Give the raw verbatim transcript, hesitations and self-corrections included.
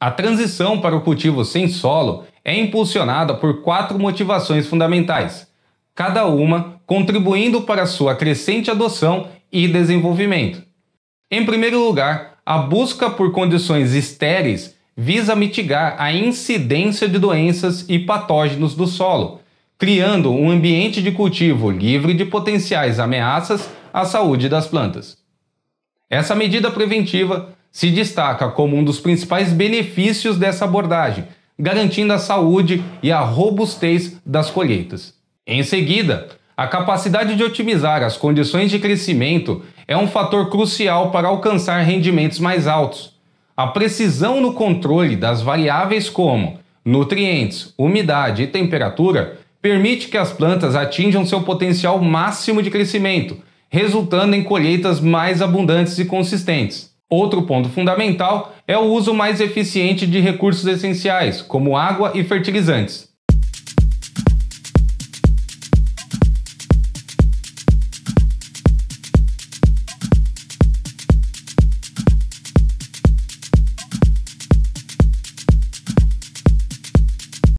A transição para o cultivo sem solo é impulsionada por quatro motivações fundamentais, cada uma contribuindo para sua crescente adoção e desenvolvimento. Em primeiro lugar, a busca por condições estéreis visa mitigar a incidência de doenças e patógenos do solo, criando um ambiente de cultivo livre de potenciais ameaças à saúde das plantas. Essa medida preventiva se destaca como um dos principais benefícios dessa abordagem, garantindo a saúde e a robustez das colheitas. Em seguida, a capacidade de otimizar as condições de crescimento é um fator crucial para alcançar rendimentos mais altos. A precisão no controle das variáveis como nutrientes, umidade e temperatura permite que as plantas atinjam seu potencial máximo de crescimento, resultando em colheitas mais abundantes e consistentes. Outro ponto fundamental é o uso mais eficiente de recursos essenciais, como água e fertilizantes.